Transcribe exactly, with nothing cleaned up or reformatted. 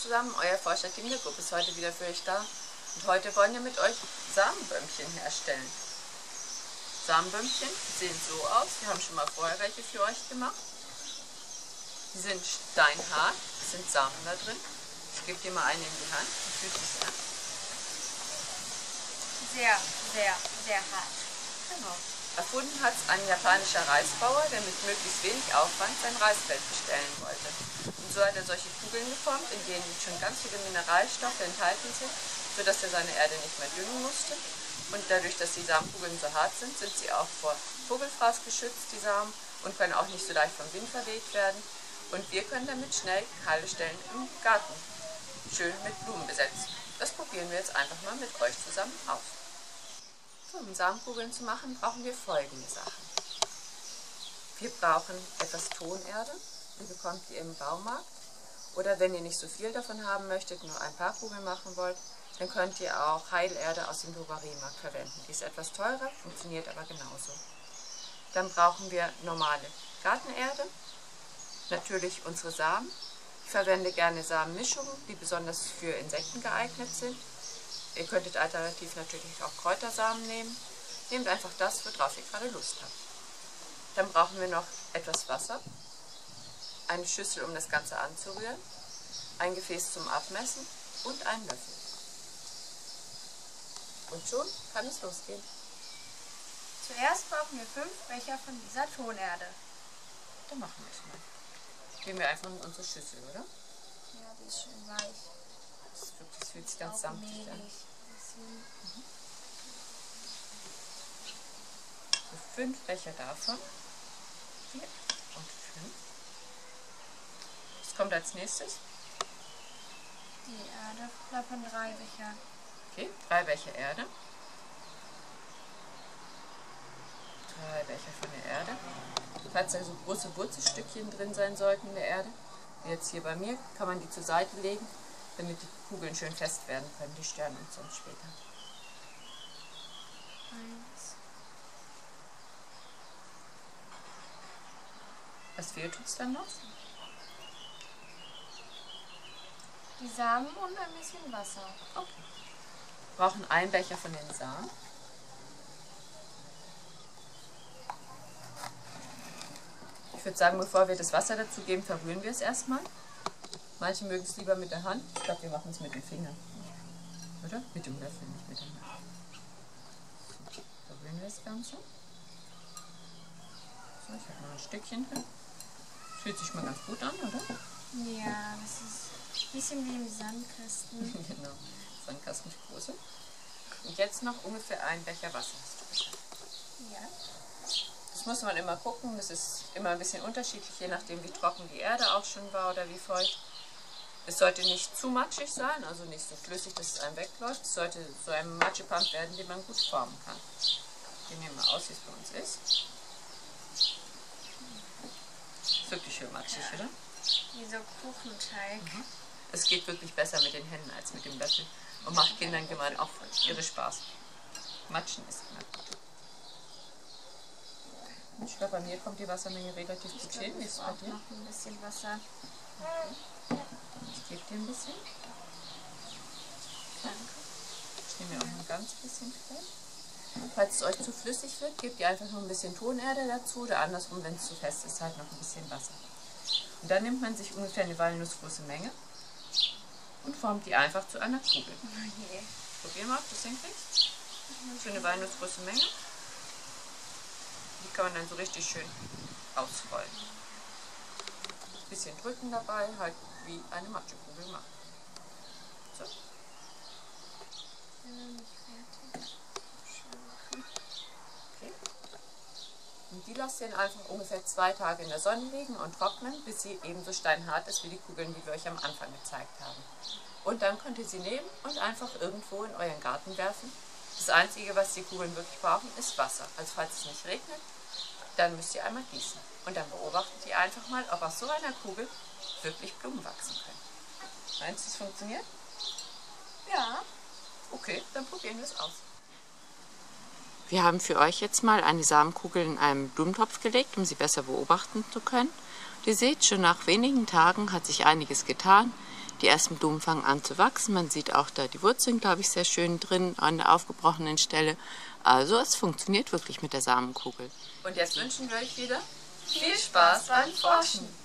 zusammen, euer Forscher Chemiegruppe ist heute wieder für euch da und heute wollen wir mit euch Samenbömmchen herstellen. Samenbömmchen sehen so aus, wir haben schon mal vorher welche für euch gemacht. Die sind steinhart, es sind Samen da drin. Ich gebe dir mal einen in die Hand, wie fühlt sich an? Sehr, sehr, sehr hart. Genau. Erfunden hat es ein japanischer Reisbauer, der mit möglichst wenig Aufwand sein Reisfeld bestellen wollte. Und so hat er solche Kugeln geformt, in denen schon ganz viele Mineralstoffe enthalten sind, sodass er seine Erde nicht mehr düngen musste. Und dadurch, dass die Samenkugeln so hart sind, sind sie auch vor Vogelfraß geschützt, die Samen, und können auch nicht so leicht vom Wind verweht werden. Und wir können damit schnell kahle Stellen im Garten schön mit Blumen besetzen. Das probieren wir jetzt einfach mal mit euch zusammen aus. So, um Samenkugeln zu machen, brauchen wir folgende Sachen. Wir brauchen etwas Tonerde, die bekommt ihr im Baumarkt. Oder wenn ihr nicht so viel davon haben möchtet, nur ein paar Kugeln machen wollt, dann könnt ihr auch Heilerde aus dem Drogeriemarkt verwenden. Die ist etwas teurer, funktioniert aber genauso. Dann brauchen wir normale Gartenerde, natürlich unsere Samen. Ich verwende gerne Samenmischungen, die besonders für Insekten geeignet sind. Ihr könntet alternativ natürlich auch Kräutersamen nehmen. Nehmt einfach das, worauf ihr gerade Lust habt. Dann brauchen wir noch etwas Wasser, eine Schüssel, um das Ganze anzurühren, ein Gefäß zum Abmessen und einen Löffel. Und schon kann es losgehen. Zuerst brauchen wir fünf Becher von dieser Tonerde. Dann machen wir es mal. Nehmen wir einfach in unsere Schüssel, oder? Ja, die ist schön weich. Das, wirklich, das fühlt sich ganz samtig an. So, fünf Becher davon. Vier und fünf. Was kommt als nächstes? Die Erde, davon drei Becher. Okay, drei Becher Erde. Drei Becher von der Erde. Falls da so große Wurzelstückchen drin sein sollten in der Erde, wie jetzt hier bei mir, kann man die zur Seite legen, damit die Kugeln schön fest werden können, die sterben uns sonst später. Eins. Was fehlt uns dann noch? Die Samen und ein bisschen Wasser. Okay. Wir brauchen einen Becher von den Samen. Ich würde sagen, bevor wir das Wasser dazu geben, verrühren wir es erstmal. Manche mögen es lieber mit der Hand. Ich glaube, wir machen es mit dem Finger. Oder? Mit dem Löffel, nicht mit der Hand. So, verrühren wir das Ganze. So, ich habe noch ein Stückchen drin. Das fühlt sich mal ganz gut an, oder? Ja, das ist ein bisschen wie im Sandkasten. Genau, Sandkasten für große. Und jetzt noch ungefähr ein Becher Wasser. Ja. Das muss man immer gucken. Das ist immer ein bisschen unterschiedlich, je nachdem, wie trocken die Erde auch schon war oder wie feucht. Es sollte nicht zu matschig sein, also nicht so flüssig, dass es einem wegläuft. Es sollte so ein Matschepamp werden, den man gut formen kann. Den nehmen wir aus, wie es bei uns ist. Ist wirklich schön matschig, ja. Oder? Wie so Kuchenteig. Mhm. Es geht wirklich besser mit den Händen als mit dem Löffel und macht Kindern gemein auch irre Spaß. Matschen ist immer gut. Ich glaube, bei mir kommt die Wassermenge relativ gut hin. Ich brauche noch ein bisschen Wasser. Okay. Ich gebe dir ein bisschen. Danke. Ich nehme mir auch ein ganz bisschen Fett. Falls es euch zu flüssig wird, gebt ihr einfach nur ein bisschen Tonerde dazu oder andersrum, wenn es zu fest ist, halt noch ein bisschen Wasser. Und dann nimmt man sich ungefähr eine walnussgroße Menge und formt die einfach zu einer Kugel. Okay. Probier mal, ob du es hinkriegst. Für eine walnussgroße Menge. Die kann man dann so richtig schön ausrollen. Ein bisschen drücken dabei, halt wie eine Matschekugel macht. So. Okay. Und die lasst ihr dann einfach ungefähr zwei Tage in der Sonne liegen und trocknen, bis sie ebenso steinhart ist wie die Kugeln, die wir euch am Anfang gezeigt haben. Und dann könnt ihr sie nehmen und einfach irgendwo in euren Garten werfen. Das Einzige, was die Kugeln wirklich brauchen, ist Wasser. Also falls es nicht regnet, dann müsst ihr einmal gießen. Und dann beobachtet ihr einfach mal, ob aus so einer Kugel wirklich Blumen wachsen können. Meinst du, es funktioniert? Ja. Okay, dann probieren wir es aus. Wir haben für euch jetzt mal eine Samenkugel in einen Blumentopf gelegt, um sie besser beobachten zu können. Und ihr seht, schon nach wenigen Tagen hat sich einiges getan. Die ersten Blumen fangen an zu wachsen. Man sieht auch da die Wurzeln, glaube ich, sehr schön drin an der aufgebrochenen Stelle. Also es funktioniert wirklich mit der Samenkugel. Und jetzt wünschen wir euch wieder viel Spaß beim Forschen.